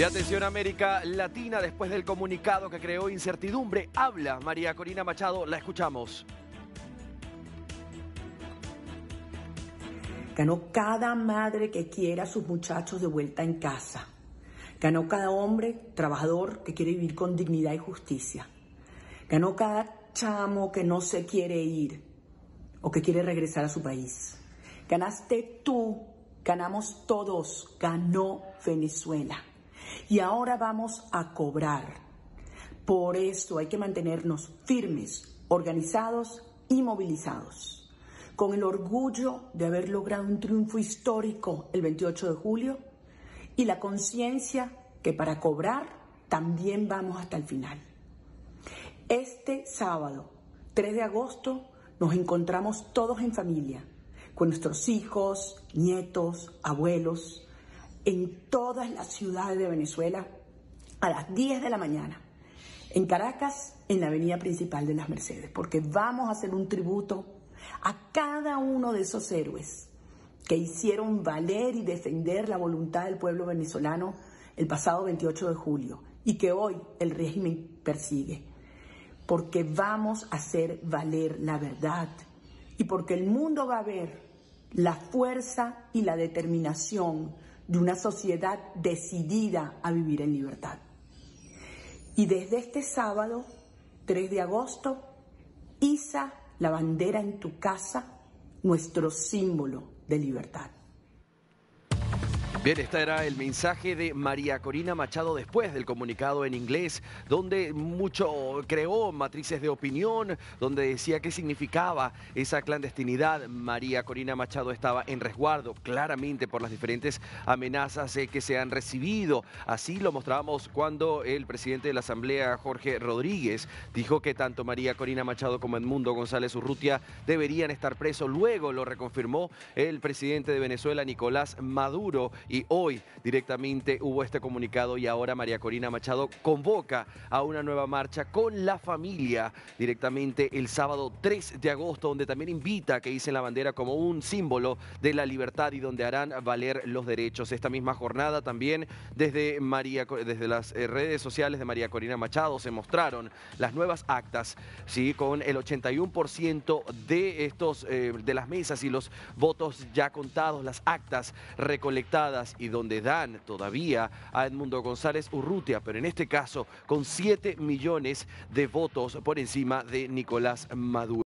Y atención América Latina, después del comunicado que creó incertidumbre, habla María Corina Machado, la escuchamos. Ganó cada madre que quiera a sus muchachos de vuelta en casa. Ganó cada hombre trabajador que quiere vivir con dignidad y justicia. Ganó cada chamo que no se quiere ir o que quiere regresar a su país. Ganaste tú, ganamos todos, ganó Venezuela. Y ahora vamos a cobrar. Por eso hay que mantenernos firmes, organizados y movilizados. Con el orgullo de haber logrado un triunfo histórico el 28 de julio y la conciencia que para cobrar también vamos hasta el final. Este sábado, 3 de agosto, nos encontramos todos en familia, con nuestros hijos, nietos, abuelos, en todas las ciudades de Venezuela, a las 10 de la mañana, en Caracas, en la avenida principal de Las Mercedes, porque vamos a hacer un tributo a cada uno de esos héroes que hicieron valer y defender la voluntad del pueblo venezolano el pasado 28 de julio y que hoy el régimen persigue, porque vamos a hacer valer la verdad y porque el mundo va a ver la fuerza y la determinación de una sociedad decidida a vivir en libertad. Y desde este sábado, 3 de agosto, iza la bandera en tu casa, nuestro símbolo de libertad. Bien, este era el mensaje de María Corina Machado después del comunicado en inglés, donde mucho creó matrices de opinión, donde decía qué significaba esa clandestinidad. María Corina Machado estaba en resguardo, claramente por las diferentes amenazas que se han recibido. Así lo mostrábamos cuando el presidente de la Asamblea, Jorge Rodríguez, dijo que tanto María Corina Machado como Edmundo González Urrutia deberían estar presos. Luego lo reconfirmó el presidente de Venezuela, Nicolás Maduro. Y hoy directamente hubo este comunicado y ahora María Corina Machado convoca a una nueva marcha con la familia directamente el sábado 3 de agosto, donde también invita a que hicen la bandera como un símbolo de la libertad y donde harán valer los derechos. Esta misma jornada también desde las redes sociales de María Corina Machado se mostraron las nuevas actas, ¿sí? Con el 81% de las mesas y los votos ya contados, las actas recolectadas, y donde dan todavía a Edmundo González Urrutia, pero en este caso con 7 millones de votos por encima de Nicolás Maduro.